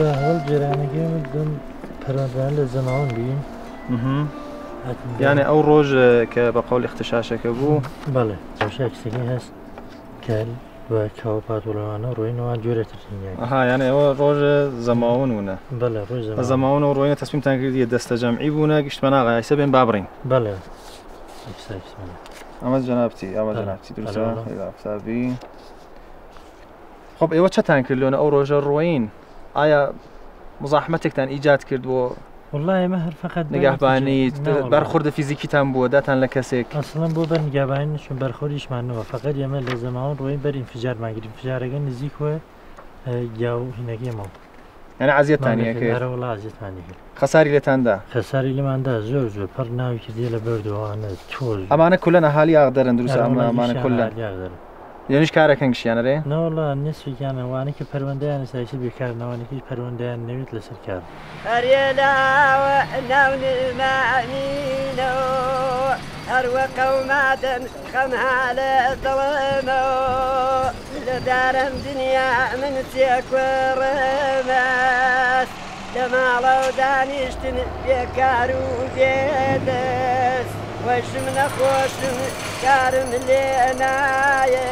ده هول جيرانه جيم دم پرادان لزمان بیم. يعني أو روج كبقول اختشاشة كبو. بله، اختشاش اکسیلی هست کل و کاوپات ولوانا روین و جورت رینگی. آها، يعني أو روج زمان ونه. بله، روج زمان. زمان و روین تصمیم تنگیری دست جمعی بونه گشت مناقع عیسبین بابرین. بله. أمس جنابتي، أمس جنابتي درسها إلى حسابي. خب أيوة شو تانكر لون أو روج الروين؟ آيا مزاحمتك تان إيجاد كرد و. والله مهر فقط نگهبانی برخورد فیزیکی تام بوده تن لکسیک اصلا بوده نگهبانی چون برخوردش معنی و فقط یه مال زمان روی بر انفجار مگری انفجار اگر نزدیک و جاو هنگی ما یعنی عزیت تانیه که هر ولع عزیت تانیه خساری لتنده خساری لمنده زور زور پر ناوی کردی لبرد و آن توز اما آن کلا نهالی اقدارن درست اما آن کلا یعنیش کار کنگش یعنی ره نه ولی نصفی کنن و آنکه پرونده آن سایشی بیکار نه و آنکه پرونده آن نمیت لسر کار. اریلا و نون مامینو اروق قومات خمال طلمو لدارم دنیا من تیکورماس دمالو دانیشتن بیکارو بیدس وشم نخوشم کارم لینایه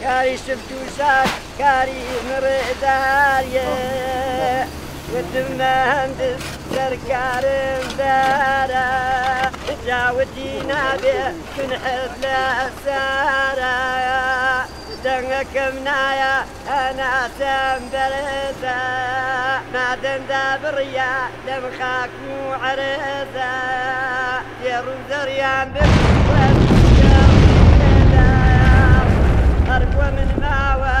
کاری شفتوشار کاری مرداریه وتم مهندس سرکارم داره جاودی نبه کن حفله ساره دنگکم نایا اناسم برزه معدن دبریا دم خاک معرزه یه روز ریان برزه أرقى من ماوى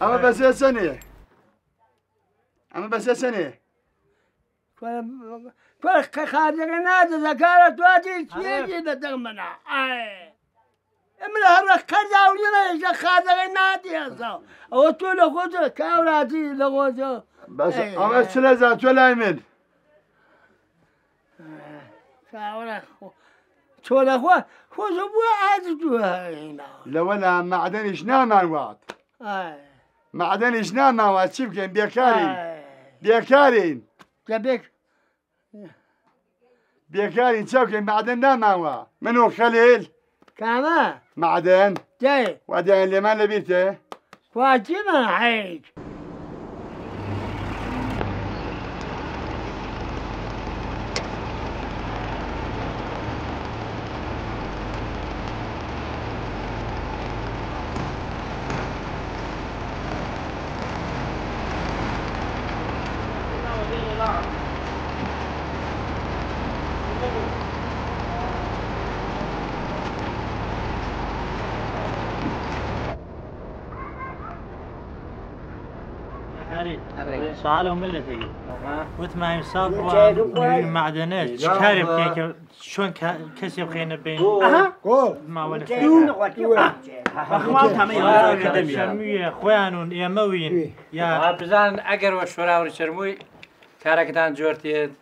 أما بس سنة، أما بس سنة. كل خادم نادي ذكرت وادي شيء بدمنا. أي. إملا هذا كذا ولا إذا خادم نادي هذا. أو توله كذا كأولادي لغوزه. بس أما سلزة توله من. كأوله. توله هو زبون عادتها هنا. لو لا معدن إشنان الوعد. معدن إشنان الوعد شوف كم بيكارين. بيكارين. كبيك. بيكارين شوف كم معدن ناموا. منو خليل؟ كمان. معدن. جاي. وده اللي ما لبيته. واجبنا حيج. سؤالهم اللي تجي، وأنت ما يصاب معدنات، شكارب كي شون كسب خينا بين، ما ولا فكرة، أخواتها مية شرمية، خوانون يا موين، يا بزان أجر وشراور شرموي، كاركتان جورتيد،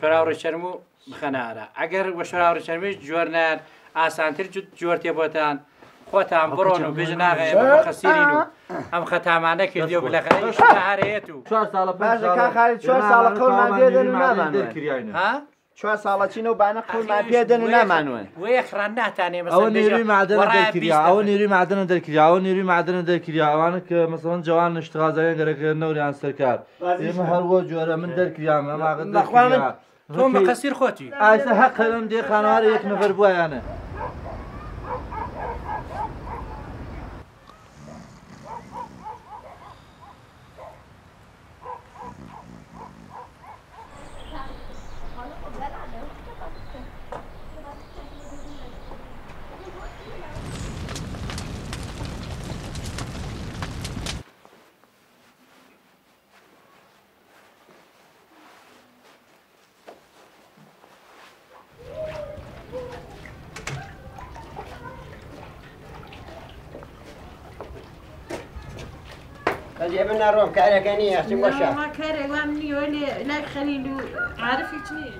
شراور شرمو بخنارة، أجر وشراور شرميش جورنان، آسانتر جورتي بوتان. خواتم برونو بیشناغه مخسیرینو هم ختامانه کردیو بالاخره یشته هریتو بعضی که خیلی 4 سال قول من بیادنو نمانون ها 4 سال چینو بنا قول من بیادنو نمانون وی خرنه تانه مثلا او نیروی معدن درکریا او نیروی معدن درکریا او نیروی معدن درکریا اوانه که مثلا جوان اشتغال زنگ گره نوریان سرکار ایم هر و جوره من درکریا هم اقد درکریا تو مخسیر خودی ایسه حق هم دی خانوار یک نفر بوایانه جايبنا روح كأنا كانية سيب وشا ما كاري وامني ولا لا خليلو عارف يتني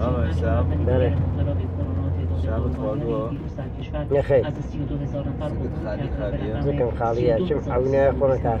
آه شاب داره شاب تفاجوا نه خیر زیکم خالیه شم عونه خونه کار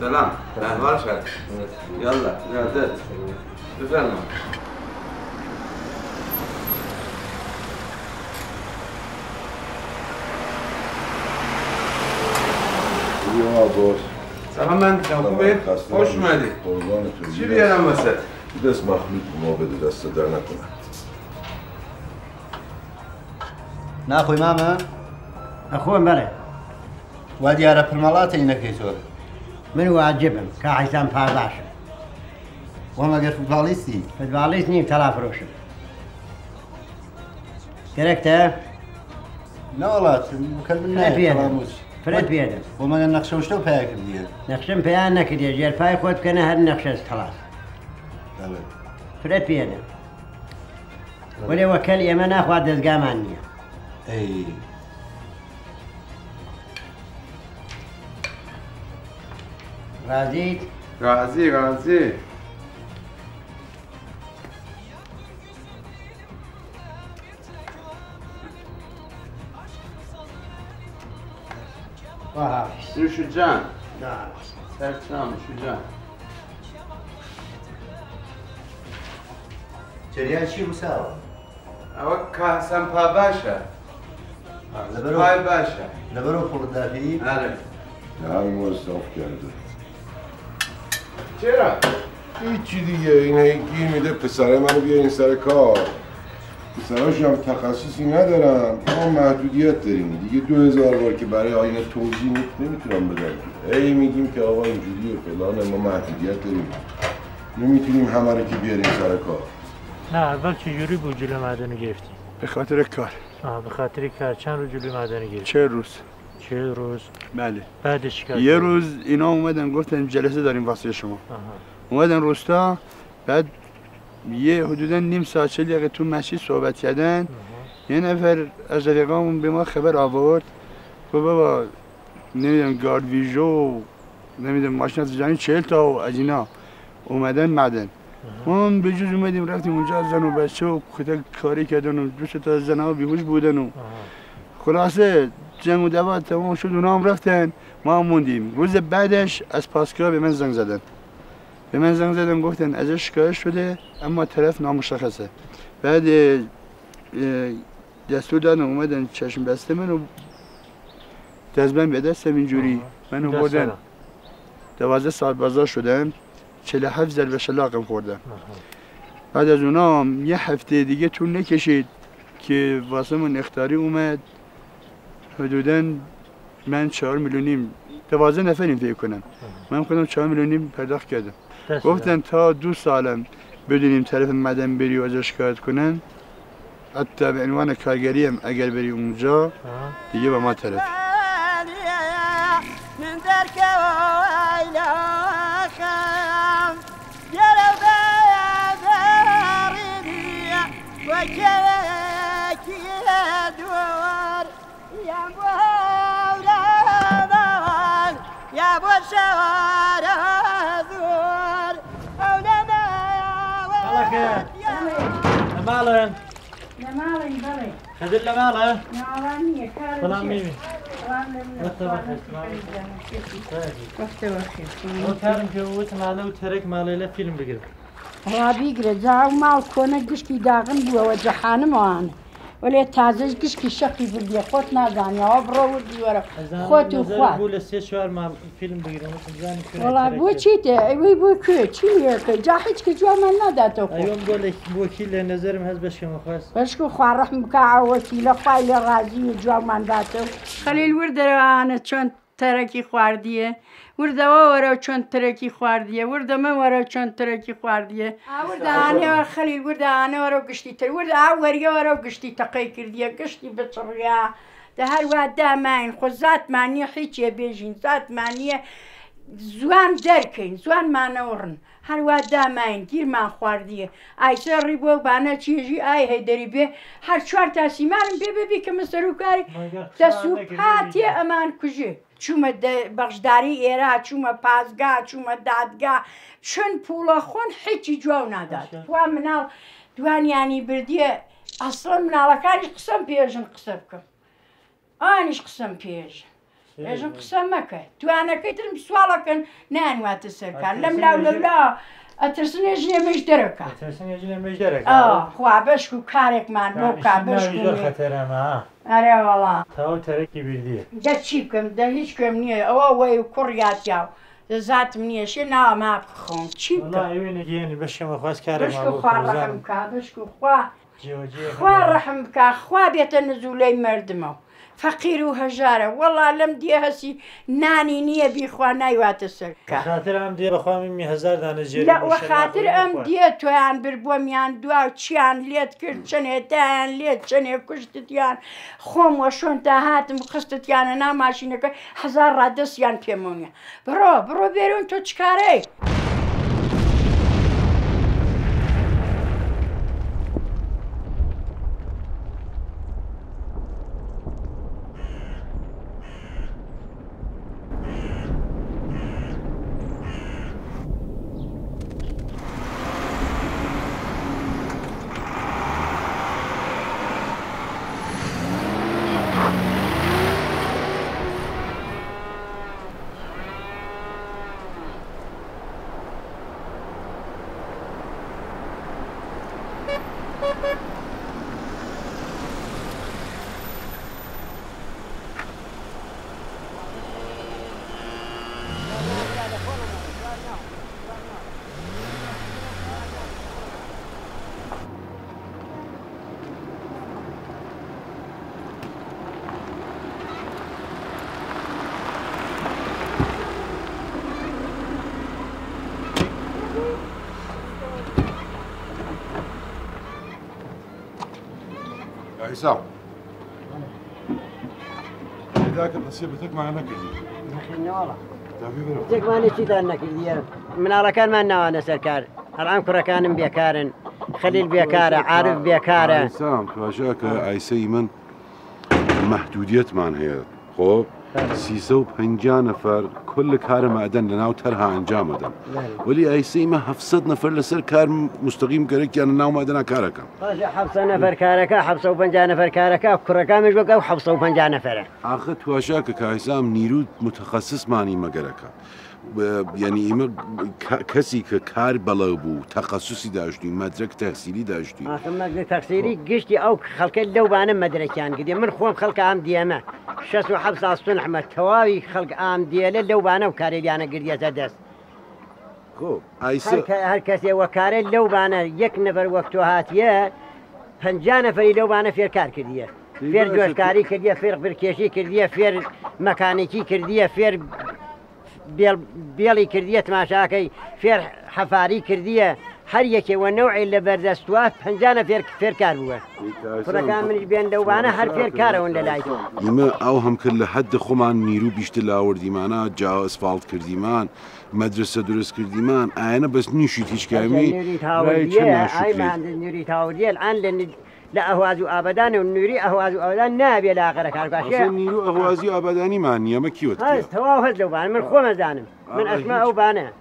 سلام اهلا شكرا يلا نادر بفرنا يا بوس سلام عليكم خوش مالك شو بيا مساء بس ما خليكم ما استدعيناكم نا خوي ماما أخوان بلى وادي على برمالاتي إنك يسول من واجبهم كعيسان فاضعش وما قرف باليستي باليستني بثلاث روشم كركته لا والله مكلمنا كلاموس فرد بيده وما قلنا نخشوش تو فيك بيده نخشم فيها أنك دي جير فاي خود كنا هالنخشة خلاص فرد بيده ولا وكل يمن أخوات دزقام عني اي رازي رازي رازي واه شو شجاع نعم سلام شجاع جريان شي مساوي اوكا سامبا باشا هاي باشا نبرو فول دافي عارف هاي موظف کرده چرا؟ هیچی دیگه این هایی گیر میده پسره منو بیارین سر کار پسراش هم تخصصی ندارم اما محدودیت داریم دیگه 2000 بار که برای آینه توضیح نمیتونم بدم ای میگیم که آقا اینجوریه فلان ما محدودیت داریم نمیتونیم همه رو که بیارین سر کار نه اول چجوری بود جلو معدنو گرفتی؟ به خاطر کار به خاطر کار چند روز جلوی معدنی گرفت؟ 40 روز 40 روز؟ بله بعدش چیکار یه روز اینا اومدن گفتن جلسه داریم واسه شما اومدن روستا بعد یه حدودا نیم ساعت 40 دقیقه تو مسجد صحبت کردن یه نفر از رفیقامون به ما خبر آورد گفت بابا نمیدونم گارد ویژو نمیدونم ماشین از جانی 40 تا و از اینا اومدن معدن ما هم به جز اومدیم رفتیم اونجا از زن و بچه و کتک کاری کردن و 2 تا از زنها بیهوش بودن و خلاصه جنگ و دعوا تمام شد اونا هم رفتن ما هم موندیم روز بعدش از پاسکا به من زنگ زدن گفتن ازش شکایت شده اما طرف نامشخصه بعد دستور دادن اومدن چشم بسته منو دستبند به دستم اینجوری منو بردن 12 ساعت بازداشت شدم 47 ضربه شلاقم خوردم بعد از اونا هم یه هفته دیگه طول نکشید که واسه من اختیاری اومد حدوداً من 4.5 میلیون 12 نفریم فکر کنم من خودم 4.5 میلیون پرداخت کردم گفتن تا 2 سالم بدونیم طرف مدن بری و ازش شکایت کنن حتی به عنوان کارگری هم اگر بری اونجا دیگه با ما طرف مالن مالن بلي خذ له ماله مالني كاري سلام ميمي سلام ميمي وقت بخير ولی تازه گش کی شکی بودی خود نزنی آب رو بودی ورا خود و خود. بول سه شوار مال فیلم بگیرم زنی کرد. ولی بو چیته ای بو که چیه که جاهیت که جوام نداد تو. ایام گله بو کیل نظرم هست بشه مخواست. بشه که خواهرم مکعب کیل خیلی راضی جوام نداد تو. خلیل ورد رانه چند ترکی خوردیه. وردا وارا چون ترکی خوردیه وردا من وارا چون ترکی خوردیه وردا آنی وار خلی وردا آنی وارا گشتی تر وردا آوریا وارا گشتی تقی کردیه گشتی بطریا ده هر وعده من خزات منی حیچه بیجین زات منی زوان درکن زوان منورن هر وعده من گیر من خوردیه ایسر ریبو بانه چیجی ای هدری به هر چهار تاسیمارم بی که مسروکاری تسوپاتی امان کجی چومه بخشداری ایره چومه پازگاه چومه دادگاه چون پول خون هیچی جواب نداد تو منال دوان یعنی بردیه اصلا منالکاریش قسم پیژن قسم کن آنیش قسم پیژن پیژن قسم مکه دوانه کترم سوالا کن نانوات سرکار لملاو لولا اترسنی جنبش درکه اترسنی جنبش درکه آه خوابش کو کارک من بکابش کو خطر ما آره والا تا ترکی بردی چی کم ده هیچ کم نیه او وای کوریات یاو ذات منیش نه ما بخون چی کم والله یعنی یعنی بشه مخواست کارم بکو بشکو خواه رحم که بشکو خواه رحم که خواه بیت نزوله مردمو فقیر و هجاره والله لم دیه هسی نانی نیه بی خواه نیوات سرکه خاطر هم دیه بخواه میمی هزار دانه جیره لا و خاطر هم دیه تو هن بربوم یعن دواو چی هن لید کرد چنه ده هن لید چنه کشتت یعن خوم و شون تا هاتم قستت یعنه نماشینه که هزار را دست یعن پیمونیه برو بیرون تو چکاره عيسى إذا كنت سيبتك معنا كذي نحن والله تبي بروح ما نشيد أنك كذي من على كان ما نوا نسركار العام كركان بيكارن خليل بيكاره عارف بيكاره عيسى فجأك عيسى من محدوديات معنا هي خب سيسو بهنجان فر كل كار معدن لنا وترها انجام مدن ولي عيسى ما حفصتنا فر لسر كار مستقيم كرك يعني ناو معدن كاركا حفصنا فر كاركا حفصو بنجان فر كاركا كركا مش بقى وحفصو بنجان فر اخت واشاك كايسام نيرود متخصص معني ما كاركا يعني ايما كسي كار بلابو تخصصي داشتي مدرك تحصيلي داشتي اخر مدرك تحصيلي قشتي او خلك لو انا مدرك يعني قديم من خوام خلك عام ديما شس وحبس عصون احمد تواوي خلق عام دياله لو بانا وكاري انا قريت ادس خوب عيسى هر كسي وكاري لو بانا يك نفر وقتها هاتيه فنجان فري لو بانا في الكار كديه فير جوشكاري كديه فير بركيشي كديه فير مكانيكي كديه فير بيلي كردية ماشاكي فير حفاري كردية حريكي والنوع اللي بردستوه فنجانا فير كار بوه فرقان من البين دوبانا هر فير كاره ولا لايتو إما أوهم كل حد خمان نيرو بيشتلا ورديمانا جاو اسفالت كرديمان مدرسة درس كرديمان أنا بس نشيت هيش كامي نوري تاورية أي ما عند نوري تاورية الآن لأن لا أهوازو أبداً والنوري أهوازو أبداً نابي لآخر كاركو أشياء أصلاً نيرو أهوازي أبداني مانية ما كيوت كيو هاز تواهد لو بانا من خوما زانم من أسماء وبانا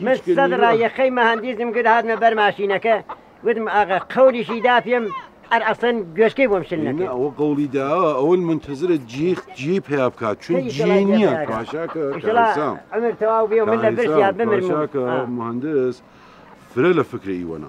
من صدرا يخي مهنديزم قد هاد ما برماشينك قدم آغا قولي شي دافيم أصلاً جوشكي بومشلنك إما أو قولي دا أو المنتظرة جيب هيابكات شون جينيا كاشاك كارسام عمر تواهو بيوم إلا برسيا بمرمو كاشاك مهندس فريلا فكري إيوانا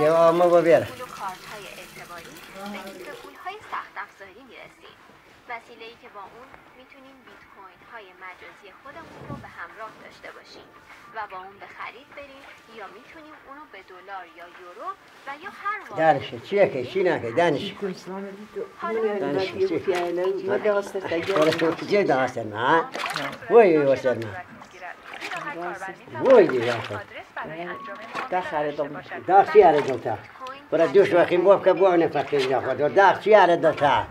جواب ما ببره. کارت‌های اعتباری به مثل پول‌های سخت افزاری می‌رسیم. وسیله‌ای که با اون می‌تونیم بیت‌کوین‌های مجازی خودمون رو به همراه داشته باشیم و با اون به خرید بریم یا می‌تونیم اون رو به دلار یا یورو و یا هر واحد دانش چیه که چی نگه دانش دانش چیه؟ ما درست تجربه. حالا چه درست نه؟ وای درست نه. وای درست. داخل دوم داخل دوتا برای دوش و خیم باب کبوان نفرتی نخواد و داخل دوتا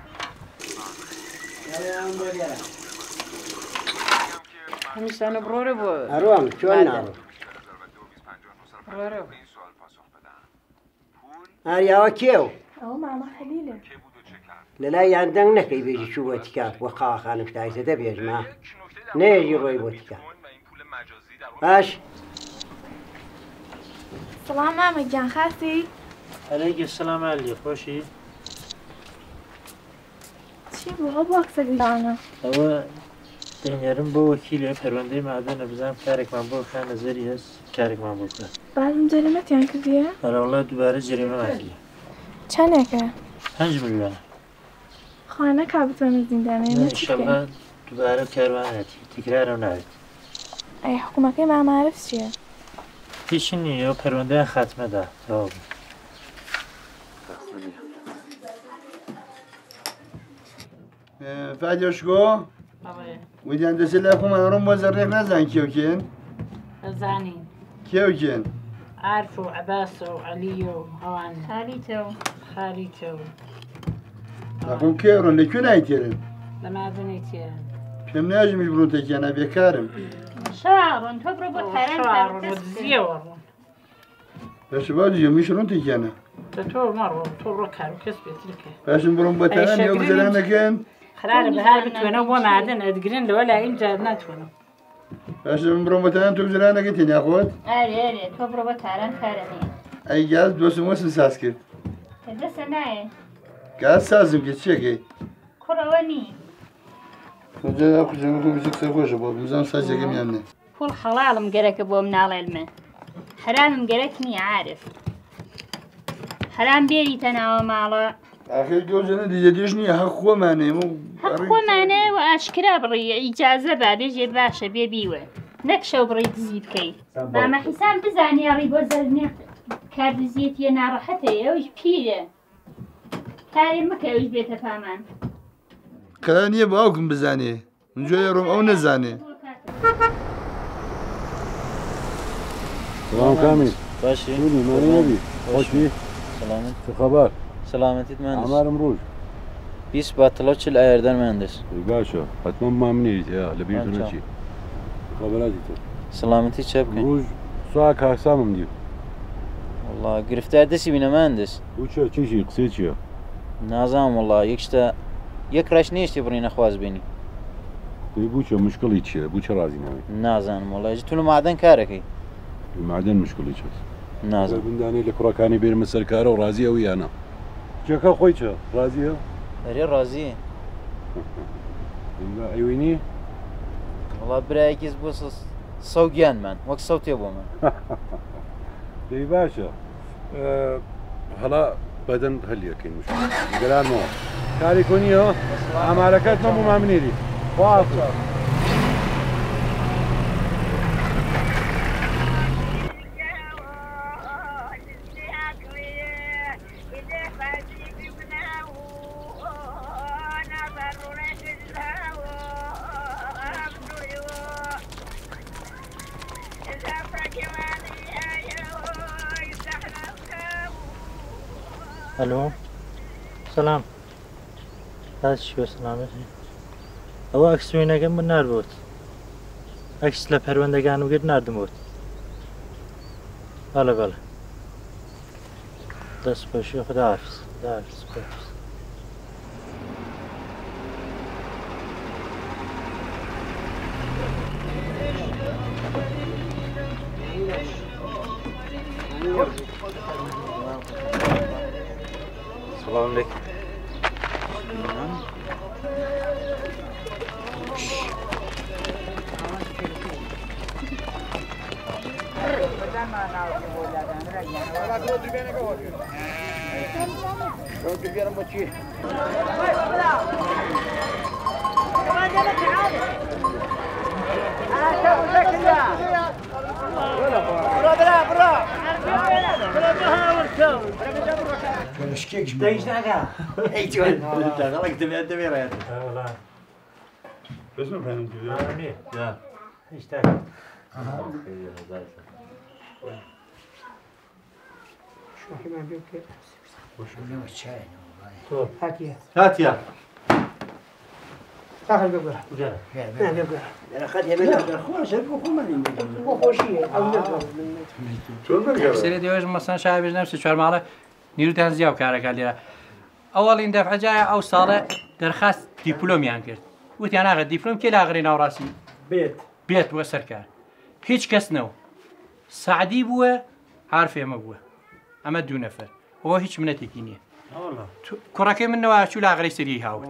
همیشه نبرو بود آروم چون نه برو آریا کیو مامان خلیله للاي عندن نکی بیشی شو بودی که و خا خانم شدایت دبیج ما نه جیروی بودی که باش السلام عمي جان خاسي عليك السلام عليك خوشي شي بابا اكثر دانا هو دنيارم بو وكيل پرونده معدن بزن كارك من بو كان نظري هست كارك من بو كان بعد مجرمت يعني كذيه هلا والله دوباره جريمه ماكيه چنكه 5 مليون خانه كابتون زندانه ان شاء الله دوباره كروانه تكرار نهيت اي حكومه ما معرفش چيه هیچی نیه پرونده ختمه ده تا فدیاشگو ویدیان دسته لکو من رو بازرنک نزن کیو کن؟ زنین کیو کن؟ عرف و عباس و علی و هوان خاریتو لکو که رو لکو نایتیرن؟ لمعدو نایتیرن پیم ناجمی برو تکینا بیکارم شعرون تو برو با ترم ترم تسکیم بشه با دیگه میشنون تیکنه تو مرون تو برو کارو کس بیتر که بشم برون با ترم یا بزرم نکن خراره به هر بتوانم و معدن ادگرین لولا اینجا نتوانم بشم برون با ترم تو بزرم نکن تینه خود آره تو برو با ترم ترمیم ای گاز دو سموسن ساز کرد دست نه گاز سازم که چیه که کروانی وجا اخو جنبو بيجيك سيفو شباب مزال ساجي جميعنا كل حلال مقرك ابو من على الماء حرام مقركني عارف حرام بيري تناوم على اخي جوزنا دي جديشني حقو معني حقو معني واشكرا بري اجازه بابي باشا بيبيوه نكشو بري تزيد كي ماما حسام تزاني يا ريبو زلني كاد زيت يا نارحتي وش بكيله تاري مكا وش بيته فامان كلانية باوكم بزاني من جوا يروم أو نزاني. سلام كامل. باشي. قولي ما نبي. خوشي. سلامت. شو خبر؟ سلامتك مهندس. عمار مروج. بيس باتلوش الأيردن مهندس. باشا. أتمنى ما منيت يا لبيتنا شيء. خبراتي تو. سلامتك شابك. مروج ساعك هسامم ديو. والله قرفت عدسي بينا مهندس. وشو تيجي قصير شيا؟ نازم والله يكشتا. یک راش نیستی برای نخواست بینی. توی بچه مشکلی چیه؟ بچه راضی نمی. نازنم ولی تو معدن کاره کی؟ معدن مشکلی چیه؟ نازنم. ببین دانی لکراکانی بیر مسیر کاره و راضیه وی آنها. چه که خویت چه؟ راضیه؟ اری راضیه. اینجا ایونی؟ ولی برای کیز بوس سوگیان من. وقت سوتی بوم. توی باشه. حالا بدن حلیه کی مشکل؟ گلان ما. کاری کنی ها؟ امارکت ما ممنی دی خواه الو سلام هذا شو سلامتك؟ أو أكس وين أجمع النار بوت؟ أكس لا بحر وين أجمع وجد نار دموت؟ بلا بس بشوف دافس بس. السلام عليكم. مشكيك جماعة. دايجناها. أيوة. لا غلط تبي رأيك. لا. بس ما فهمت. أمي. لا. إشتاق. شو حكي ما بيوكل؟ وشو نوع الشاي؟ طول. هاتيا. تأخذ بقول. جرب. ما بقول. أنا خدي من الأخوان شربوا كم من وخوشية أو نبغى. شو بقول؟ سيري ديوج مثلاً شاي بجنبسي شو المعلق؟ نیروتان زیاد کار کردیم. اولین دفعه جای او ساله درخواست دیپلمیان کرد. وقتی آنها دیپلم که لاغری ناوراسی بیت و سرکار. هیچ کس نو. سعدی بوده حرفی مگوه. اما دو نفر. او هیچ منتی کنیه. کراکی من نواشی لاغری سری هاوی.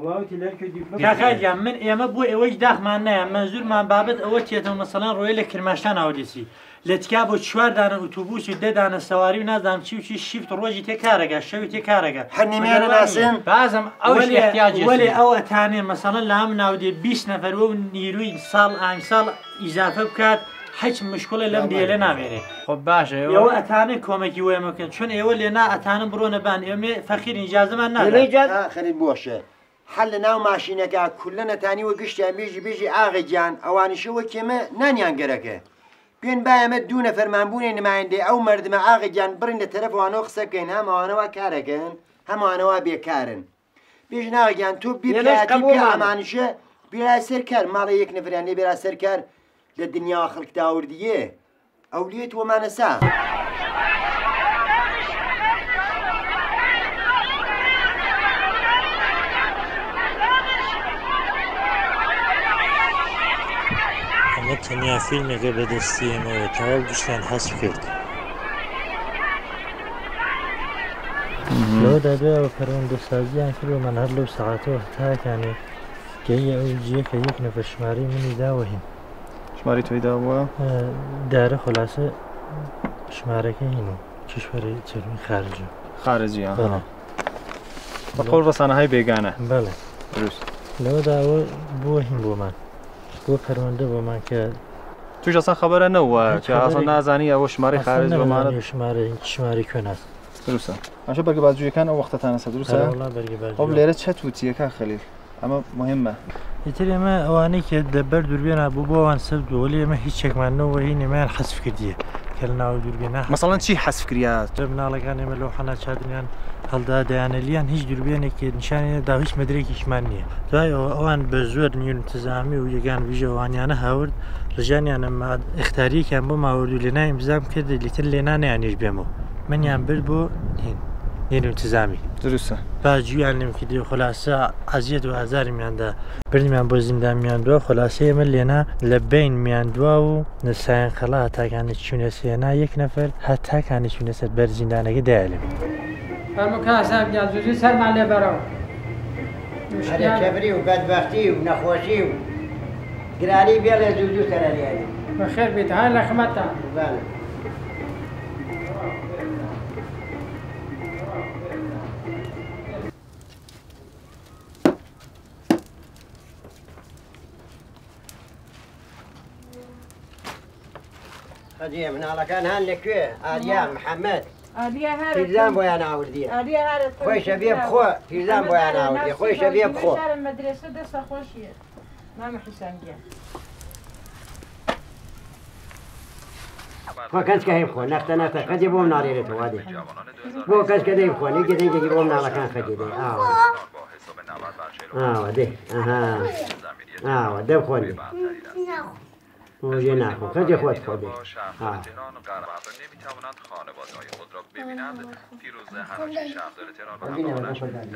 که خیلی من اما بوده اوج دخمن نه. منظور من بابت اوجیه تو مثلا رویل کرمشان آوردی. لاتکاب و چهار دانه اتوبوس و ده دانه سواری و نزدم چی شیفت روزی تکرارگه شوی تکرارگه. هنیمه ناسین. بعضم آوش احتیاجی. ولی آو تانه مثلا لام ناودی 20 نفر و نیروی سال امسال اضافه کرد هیچ مشکلی لام دیل نمیره. خب باشه. یا تانه کمکی وای ممکن چون اولی نه تانه برونه بان امی فقیر اجازه من نداره. اجازه خیلی باشه. حل ناو ماشینه که کلنا تانی و گشتی بیجی آقایان آوانشو که من نانیان گرگه. بین باهم دونه فرمانبونی نماینده او مردم عاقل جان برند طرف وانو خسکن هم آنها و کارگن هم آنها بیکارن بیش ناگیان تو بیپلاتی بیامانشه بیای سرکار مالی یک نفرانی بیای سرکار لدنیا خلق داوردیه اولیت و منسا تنیا فیلمی که به دستی ما تاول گشتن حذف کرد. لود داده و پرونده سازی انجام من هر لب ساعت و تا کنی که یه اوجیه که یک نفر شماری منی داویم. شماری توی داوا؟ داره خلاصه شماره که اینو کشوری چرمی خارجی. خارجی آها. بله. با قول رسانه های بیگانه. بله. درست. لود داوا بوهم بومان. و پرونده با من که توش اصلا خبره نوه که اصلا نازنی او شماری خارج با من شماری کنه درسته من شو برگه بازجوی کن او وقت تانسته درسته؟ اولا برگه بازجوی خب لیره چه توتیه که خلیل اما مهمه ایتر اما اوانی که دبر دوربین ابو باوان سبد ولی اما هیچ چکمان نوه اینی من حذف کردیه کلناو دوربین حذف مثلا چی حذف کریه؟ منالکان اما لوحانه چادنیان حال داده آنالیان هیچ دربیانی که نشانی داغیش مدرکیش من نیه. دای آن بزرگ نیون تزامی و یکان ویژه آنیانه هاورد رجانیان ما اختیاری که ما هاوردی لنا امضام کرده لیتر لنا نیانیش بیامو. من یعنی بر بو نیون تزامی. درسته. بعضی آنیم که دیو خلاصه عزیت و عزاری میاند. بری میان بازیم دام میاند و خلاصه من لنا لبین میاند و نساین خلا حتی کنی چونسی نه یک نفر حتی کنی چونسی بر زندانه دالی. فرمکان سعی نزدیک سر ماله براو. هر چبری و بدبختی و نخوشی و گرایی بیار نزدیک سر لیادی. بخیر بیت ها لخمت هم. بله. خدیم نالکان هن لکه آریا محمد. پیرزن باید آوردی. خویش بیاب خو. پیرزن باید آوردی. خویش بیاب خو. در مدرسه دست خوشیه. نام حسینیه. فکرش که هم خو. نخت. خدی بوم ناریت وادی. بو کس که دیم خو. نیکی دیگه بوم نالکان خدی دی. آو. آو دی. آها. آو دم خو. یه نخون خیلی جه خود خوده نمیتوانند خانواده‌های خود را ببینند. فیروزه هنوچه شهردار تهران و همانش در تمرین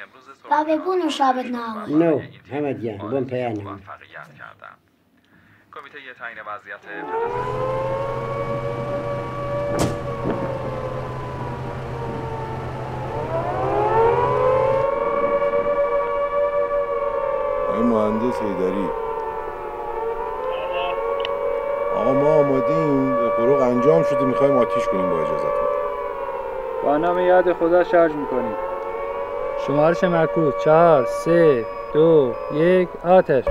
امروز صبح بابه بونو شابت نهو نو همه دیگه بون پیانی موفقیت کردند. کمیته یه تعیین وضعیت ای مهندس ایداری آقا ما آمادیم قروق انجام شده میخوایم آتیش کنیم با اجازتون با نام یاد خدا شارژ میکنیم شمارش مرکوز 4 3 2 1 آتش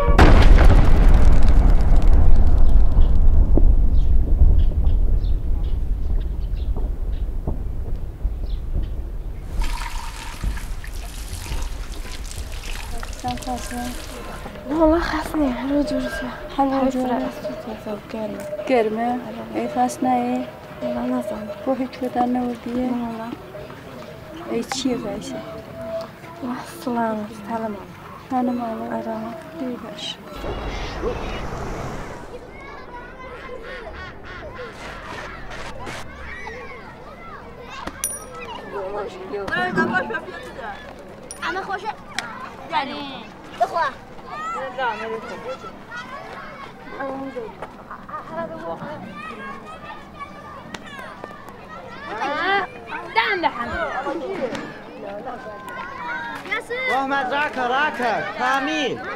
والله خفني حلو جرسة حلو جرسة كرمة كرمة اي خاصنا ايه والله نظام روحي تفتعنا ودية والله اي تشي غايسة وحصلان تعلم انا ماما اراها لي باش انا خوشة يعني اخوة لا ما يخرج انا موجود هذا هو دعم لحمد ياسر وما ادراك راكب حميد اجمع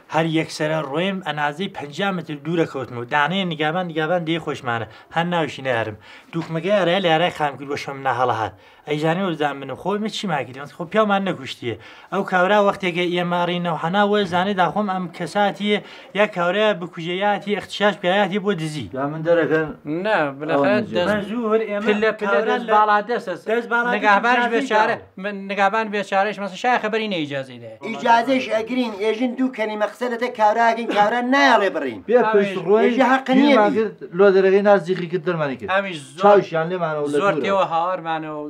هر یک سر رویم انازی 5 متر دوره کوتمو دانه نگابان دی خوشمانه هن نوشینه هرم دوک مگه اره خام کل باشم نه حالات ایجانی و زمینم خودم چی ماکیدم خب پیام من نگوشتیه او کورا وقتی که یه مارین و حنا و زنی دخوم ام کساتیه یا کورا بکوجیاتی اختشاش بیاتی بودزی دامن درکن نه بالاخره منظور پله بالا دست نگابانش به شاره نگابان به شارهش مثلا شای خبری نه اجازه ده اجازهش اگرین ایجن دو کلمه سنة كاوراكين كاورا نايلي برين بيفش روي يا حقني لو درغين ازيخي كدر مانك شاوش يعني معنا ولا زور تي وهار معنا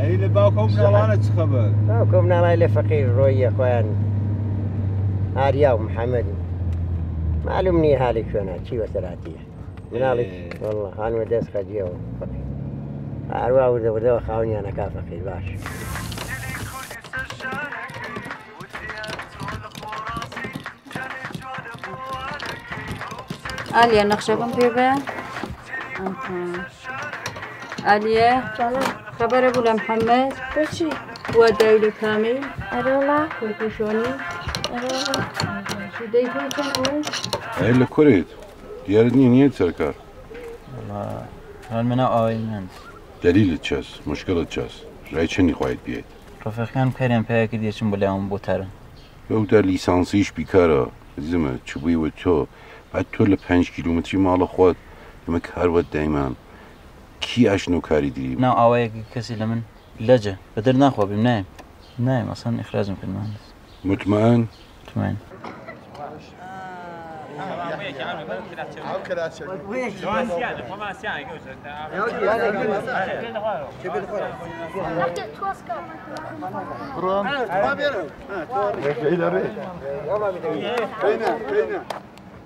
أيلي باكم نالانا تخبر باكم نالانا فقير روي أخوان عرياو محمد معلومني حالك شونا شي وسراتية منالك والله أنا وداس خجيو فقير أرواو ودو خاوني أنا كافقير باش أليا نخشبهم في بيان أليا خبر أبو محمد بشي ودايلو كامل أرولا كوكوشوني أرولا شو دايلو كامل أيلا كوريت ديارني نية سركار والله هالمنا آينان دليل تشاس مشكلة تشاس رايشني خواهد بيت رفقان كريم پاك ديشن بلاهم بوترن بوتر لیسانسیش بیکاره زمه چوبی و تو بعد تو لپنج کیلومتری مال خود دمک هر ود دایمان کی آشنو کاری دیری؟ نه آواه کسی لمن لجه بدر نخوا بیم نایم اصلا اخراجم کن مهندس مطمئن؟ مطمئن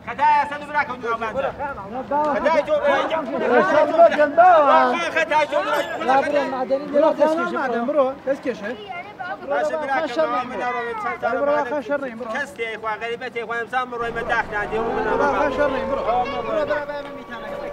خدايا سد براك ونجوا بعدها خدايا جو خدايا جو خدايا معدني ديروا تسكيش امرو تسكيش راسه براك من اروي تسالت امرو خشرني امرو كستي يا اخوان غريبتي يا اخوان مسامر روي مداح نادي امرو خشرني امرو امرو بابا امي تاعك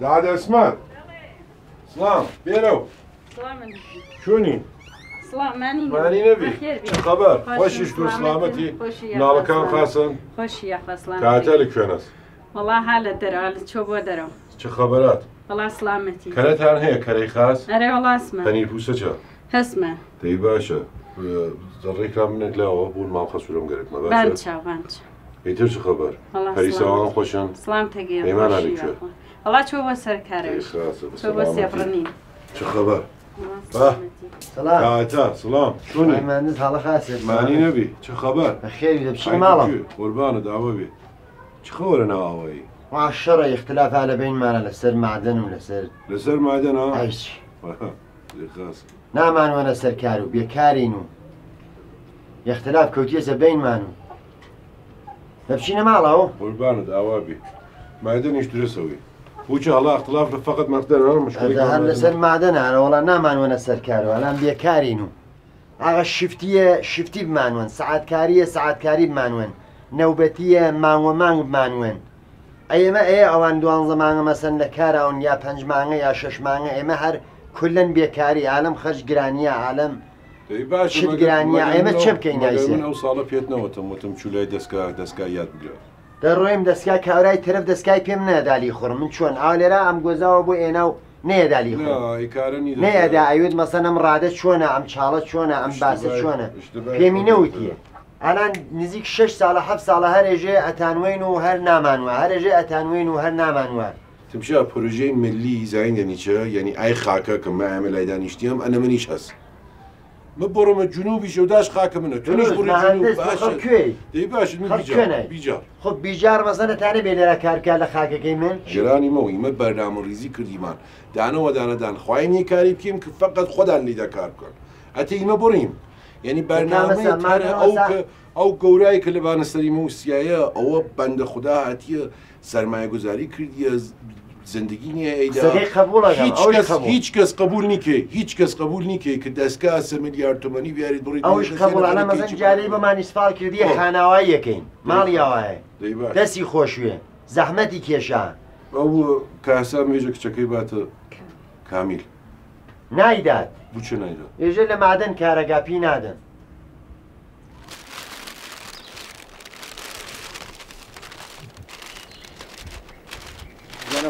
داد اسمع سلام بيرو سلام عليكم شوني سلام ماني نبي خبر خوش شكون سلامتي نالك خاصن خوش يا خاصن كاتلك شناس والله حاله درال تشوبو درو شو خبرات والله سلامتي كانت هي كري خاص اري والله اسمع ثاني بوسه اسمع تي باشا ذريك منك لا ابو ما خسولهم قالك ما باشا بانش ايتر شو خبر فريسان خوشن سلامتك يا ايمان عليك والله شو بس الكارج شو بس يفرني شو خبر سلام كاتا سلام شوني مهندس على خاسر ماني نبي شو خبر بخير بشي ماله قربان دعوه بي شو خبر انا هواي مع الشرع اختلاف على بين مالنا لسر معدن ولا سر لسر معدن ايش خاص نعم انا وانا سر كارو بيكارينو اختلاف كوتيسه بين مانو بشي ماله قربان دعوه بي معدن ايش تسوي وجه الله اختلاف فقط معدن انا مشكله هذا سر معدن انا والله انا ما نون سر كارو انا بيكارينو اغا شفتيه شفتي بمعنون ساعات كاريه ساعات كاري بمعنون نوبتيه معنون بمعنون ايما اي اوان دوان زمان مثلا لكارون يا پنج معنه يا شش معنه ايما هر كلن بيكاري عالم خرج جرانيه عالم شد جرانيه ايما تشبك ينايسه من اوصاله فيتنا وتم شولاي دسكايات بجا در رویم دستگاه کارای طرف دستگاه پیم نه دالی خورم من چون عالی را ام گذاو بو ایناو نه دالی خورم نه ایکاره نیده نه دا ایود مثلا ام راده چونه ام چاله چونه ام باسه چونه پیمی نویتیه الان نزیک 6 ساله 7 ساله هر اجه اتانوین و هر نامانوه هر اجه اتانوین و هر نامانوه تمشا پروژه ملی زاین یعنی چه؟ یعنی ای خاکه که ما عمل ایدان اشتیم انا منیش هست ما برم الجنوبي جوداش خاك منه تونس برا الجنوب باشا دي باشا من بيجار بيجار خب بيجار مثلا تاني بين لك هركال خاكك من جيراني موي ما برنامج ريزي كرديمان دانا ودانا دان خويني كاري بكم فقط خد اللي دكار كن اتي ما بريم يعني برنامج او قوراي كل بان سريمو سيايا او بند خدا هاتيه سرمایه گذاری کردی زندگی نیه ایدا هیچ کس قبول نیکه هیچ کس قبول نیکه که دستگاه 10 میلیارد تومانی بیارید برید اوش قبول انا مثلا جالب من اسفال کردی خانوایی یکین مال یاوه دستی خوشوه زحمتی کشان او کاسه میجه چکی بات کامل نایداد بو چه نایداد اجل معدن کارگاپی نادن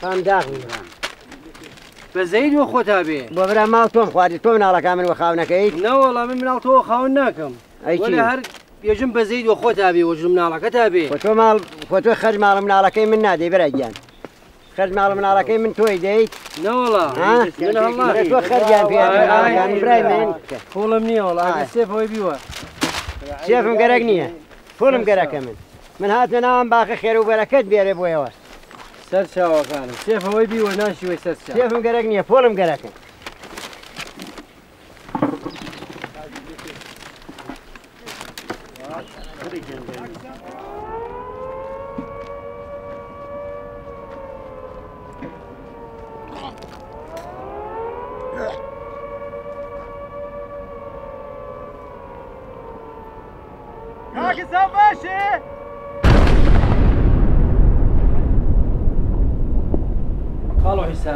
فهم داغ ميران بزيد وخوتها بيه ببرا مال توم خواردي توم نالا كامل وخاونك ايك لا والله من منال تو وخاوناكم ولا هر يجم بزيد وخوتها بيه وجم نالا كتها بيه وتو مال وتو خرج مال من نالاكي من نادي برجان خرج مال من نالاكي من توي ديت لا والله ها من الله تو خرجان فيها يعني برايمن فول مني والله السيف هو بيوا سيف مقرقنيه فول مقرقه من هاتنا نام باقي خير وبركات بيري بويا سرسا وكان سيف هو بيوا ناشي وسرسا سيف مقرقنيه فول مقرقه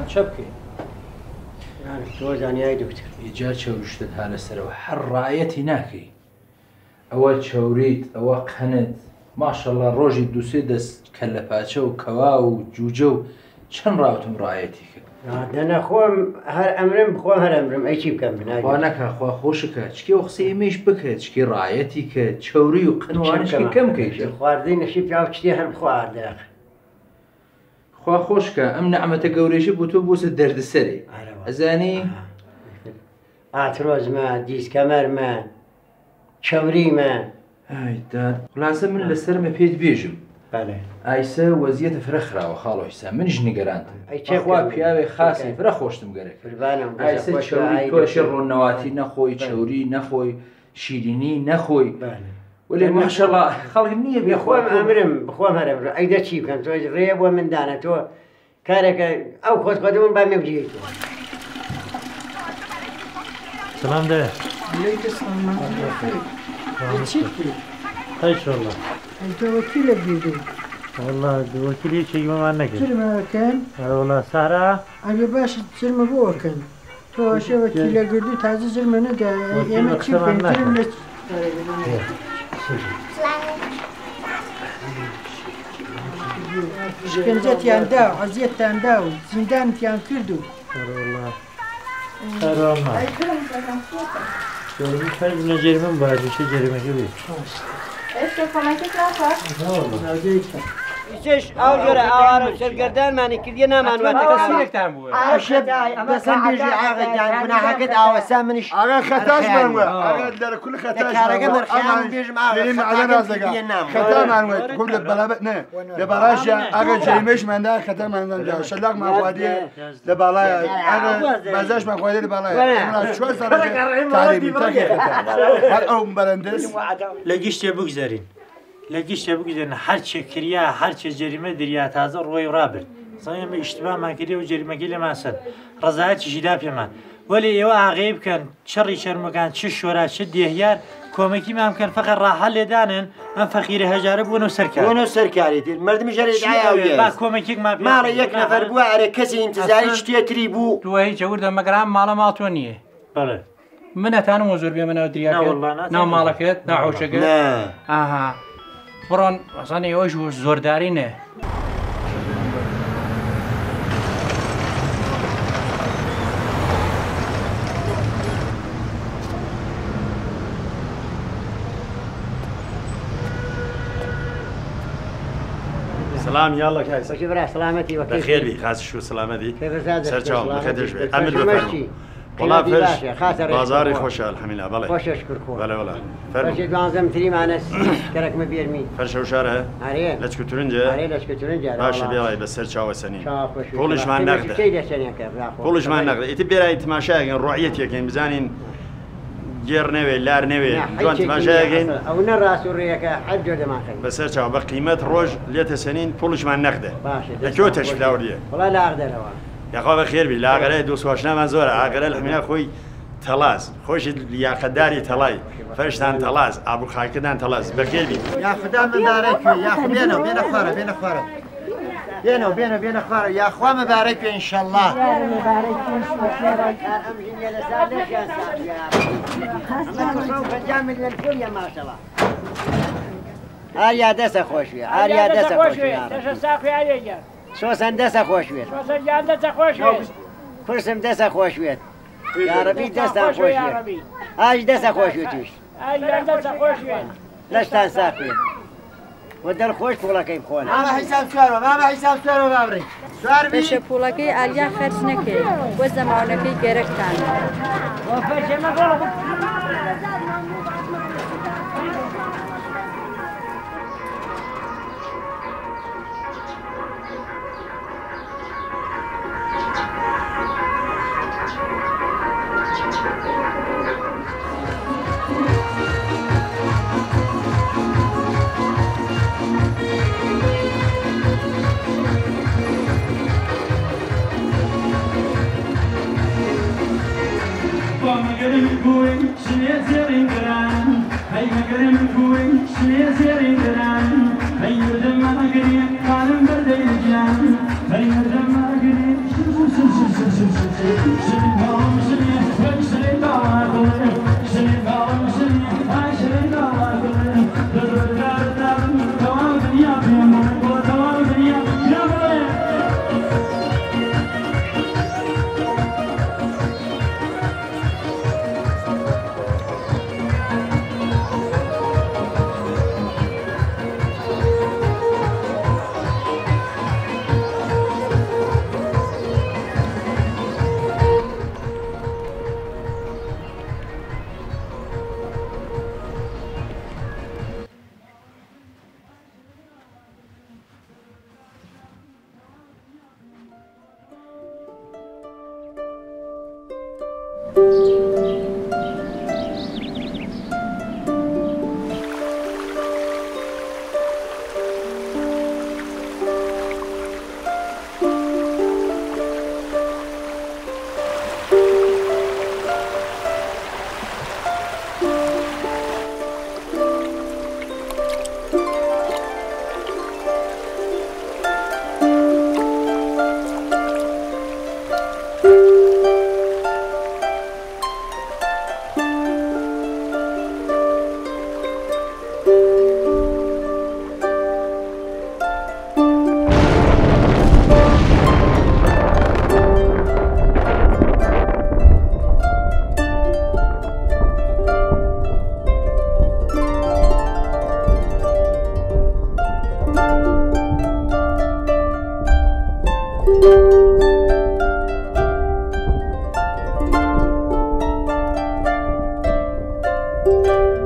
شبكي يعني توجعني يا دكتور إيجاد شورشت هذا السرو حر رايتي ناكي أول شوريت أول قند ما شاء الله روجي دوسيدس كلفاتشو كواو جوجو شن راوتم رايتي أنا خوام هر أمرم بخوام هر أمرم أي شيء بكم بناجي وأنك أخوة خوشك تشكي وخصي ميش بك تشكي رايتي كشوري وقنوانش كم كيش الخواردين شيء بيعرف كشتي هر بخوار داخل خوا خوشك أم نعمة قوريشي بوتوبوس الدرد السري أزاني أعتروز ما ديس كمر ما شوري ما هاي داد لازم من السر ما فيت بيجم بله أيسا وزية فرخرة وخالو حسام من جني قرانت أخوا بيابي خاصي فرخوشتم قريك أيسا شوري كو شر النواتي نخوي شوري نخوي شيريني نخوي ولكن ما شاء الله خلق النية بأخوان أمرم بأخوان أمرم أيضا شيء كان توجد ريب ومن دانا تو كارك أو خود قدمون بامي بجيته سلام ده عليك السلام عليكم هاي شاء الله أنت وكيل بيدو والله وكيل شيء ما عنك شرمة كان والله سارة أبي باش شرمة بوه كان تو شو وكيل بيدو تعزي شرمة ندا أنا كيف بنتي شکنجهتیان داو، عزیتیان داو، زندانتیان کردو. سرالله، سرالله. جرمی فرد نجریم باید چه جرمی که بیش. اشک کمکی کرده؟ نه. چیش آوره آوره شرگردان منی کلی نمان وقت کسی نکتام بود. آشن دای، اما سنجی عقدان منعقد آو سامنش. آقای ختاش منو. آقای در کل ختاش. کارگاه مرخیان بیش معاوضه. من علی رزگا. ختام منو. قبل بلابت نه. لباراش آقای جیمیش من دار ختام من دار. شلگ مخوادی لبالای. آقای بازش مخوادی لبالای. من شوز سرچه تعریف تاکه ختام. هر آم برندس. لگیش چه بگذاریم. لگیش بگذارن هر چه کریا هر چه جریمه دریا تازه روی رابر زنیم اشتباه مکری و جریمه کلی مسند رضایت جدایی من ولی ایوا عقیب کن شری شرم کن چه شورا چه دیهیار کمکی ممکن فقط راه حل دانن من فقیر هجار بونو سرکار بونو سرکاری دید مردم جری دعایه با کمکی ما ما را یک نفر بو عر کسی انتظارش تیتری بو تو هیچ وردم مگرام معلومات ونیه بله من اتان موزور بیم من ادریا نه والله نه نه مالکت نه عوشگه نه آها بران اصلا ایوش زورداری نه سلام یالا که ایسا شبره سلامتی و کیفی بخیر بی خاص شو سلامتی سرچام بخیرش بی امید بفرمو والله فرش بازاری خوشه الحمدلله بله خوش اشکر کن بله بله فرش دوازدهم تری مانس کرک میبیرمی فرش وشاره آره لشکترنجه آره لشکترنجه باشه بیای بس سر چاو سنی کلش من نقد کلش من نقد ایت بیای تماشاین رؤیتی که میزنین جر نوی لار نوی جوان تماشاین اون راست روی که حد جد ماخن بس سر چاو با قیمت روز لیت سنین کلش من نقده باشه لکوتش فلوریه ولی نقده لوا يا خواب خير بي لا غير دوس واشنا منزور غير الحمينا خوي تلاز خوش يا قداري تلاي فرشتان تلاز ابو خاكدان تلاز بخير بي يا خدام مبارك يا خبينا بينا خاره بينا خاره بينا وبينا بينا خاره يا اخوان مبارك ان شاء الله مبارك ان شاء الله امين يا لسانك يا سعد يا خاصه جامد للكل يا ما شاء الله آریا دست خوش بیا. آریا دست خوش بیا. دست ساقی آریا جان. شوسن دست خوش بیا. شوسن جان دست خوش بیا. پرسم دست خوش بیا. یاربی دست خوش بیا. آج دست خوش بیتیش. آج دست خوش بیا. لشتن ساقی. ودل خوش پولکی بخوان. ما حساب شوارو، ما حساب شوارو بابری. شوار بی. پس پولکی آریا خرچ نکی. و زمانکی گرفتن. و پس ما